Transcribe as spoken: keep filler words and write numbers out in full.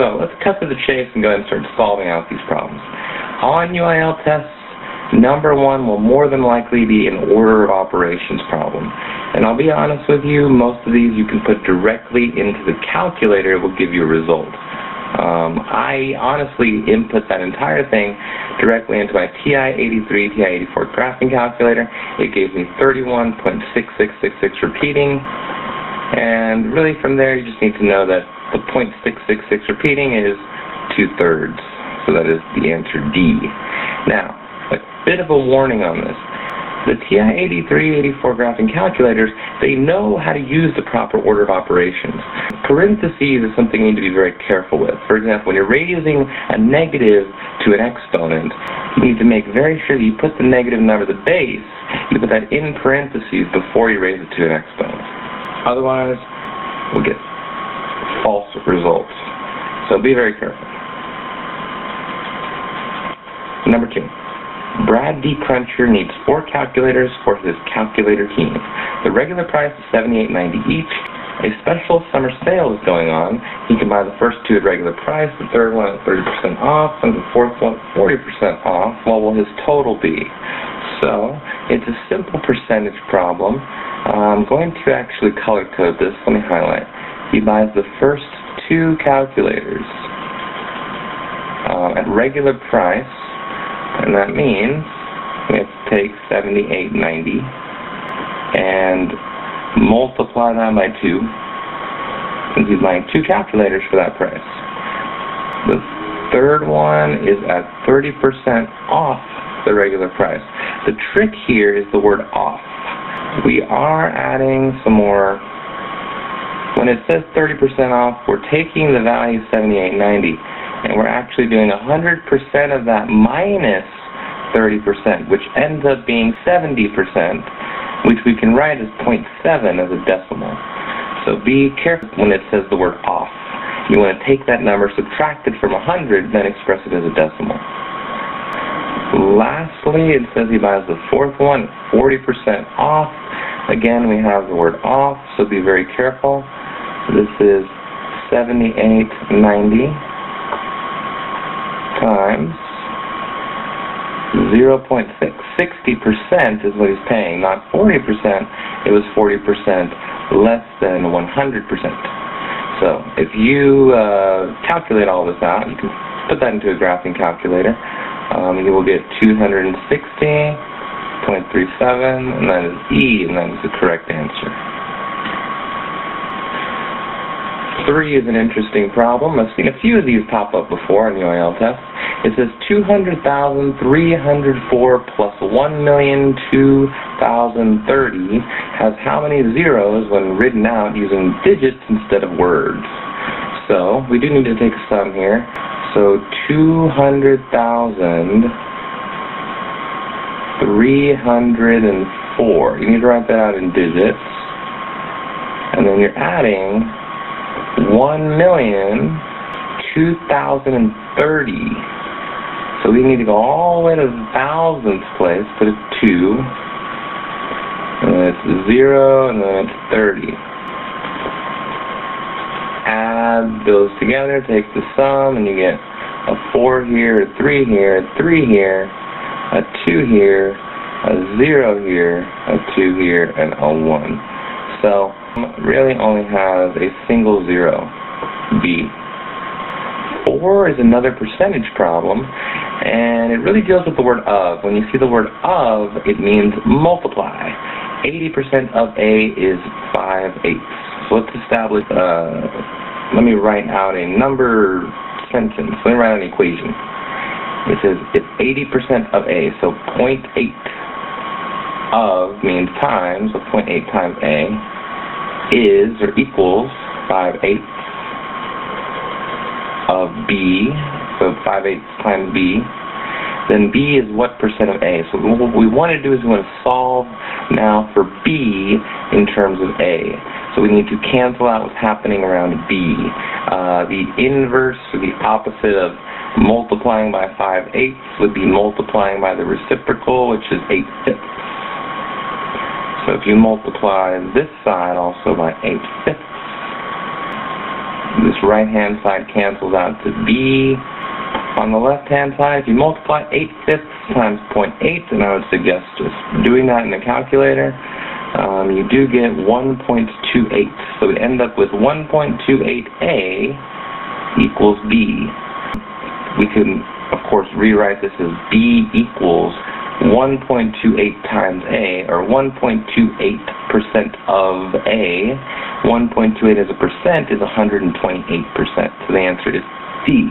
So let's cut to the chase and go ahead and start solving out these problems. On U I L tests, number one will more than likely be an order of operations problem. And I'll be honest with you, most of these you can put directly into the calculator. It will give you a result. Um, I honestly input that entire thing directly into my T I eighty-three, T I eighty-four graphing calculator. It gave me thirty-one point six six six six repeating. And really from there, you just need to know that the point six six six repeating is two thirds. So that is the answer D. Now, a bit of a warning on this. The T I eighty-three, eighty-four graphing calculators, they know how to use the proper order of operations. Parentheses is something you need to be very careful with. For example, when you're raising a negative to an exponent, you need to make very sure that you put the negative number, the base, you put that in parentheses before you raise it to an exponent. Otherwise, we'll get false results. So be very careful. Number two, Brad D. Cruncher needs four calculators for his calculator team. The regular price is seventy-eight ninety each. A special summer sale is going on. He can buy the first two at regular price, the third one at thirty percent off, and the fourth one at forty percent off. What will his total be? So it's a simple percentage problem. I'm going to actually color code this. Let me highlight. He buys the first two calculators uh, at regular price, and that means we have to take seventy-eight ninety and multiply that by two, since he's buying two calculators for that price. The third one is at thirty percent off the regular price. The trick here is the word off. We are adding some more. When it says thirty percent off, we're taking the value seventy-eight ninety, and we're actually doing one hundred percent of that minus thirty percent, which ends up being seventy percent, which we can write as point seven as a decimal. So be careful when it says the word off. You want to take that number, subtract it from one hundred, then express it as a decimal. Lastly, it says he buys the fourth one, forty percent off. Again, we have the word off, so be very careful. This is seventy-eight ninety. Times zero point six. sixty percent is what he's paying, not forty percent. It was forty percent less than one hundred percent. So if you uh, calculate all this out, you can put that into a graphing calculator. Um, you will get two hundred sixty point three seven, and that is E, and that is the correct answer. Three is an interesting problem. I've seen a few of these pop up before in the U I L test. It says two hundred thousand three hundred four plus one million two thousand thirty has how many zeros when written out using digits instead of words? So we do need to take a sum here. So two hundred thousand three hundred four. You need to write that out in digits. And then you're adding one million two thousand thirty. So we need to go all the way to the thousandths place, put a two, and then it's zero, and then it's thirty. Add those together, take the sum, and you get a four here, a three here, a three here, a two here, a zero here, a two here, and a one. So really only has a single zero, B. Four is another percentage problem, and it really deals with the word of. When you see the word of, it means multiply. eighty percent of A is five eighths. So let's establish, uh, let me write out a number sentence. Let me write out an equation. It says it's eighty percent of A, so zero point eight. Of means times, so zero point eight times A is or equals five eighths of B, so five eighths times B. Then B is what percent of A? So what we want to do is we want to solve now for B in terms of A. So we need to cancel out what's happening around B. Uh, the inverse or the opposite of multiplying by five eighths would be multiplying by the reciprocal, which is eight fifths. So if you multiply this side also by eight fifths, This right-hand side cancels out to B. On the left-hand side, if you multiply eight fifths times zero point eight, and I would suggest just doing that in the calculator, um, you do get one point two eight. So we end up with one point two eight A equals B. We can, of course, rewrite this as B equals one point two eight times A, or one point two eight percent of A. one point two eight as a percent is one hundred twenty-eight percent. So the answer is C.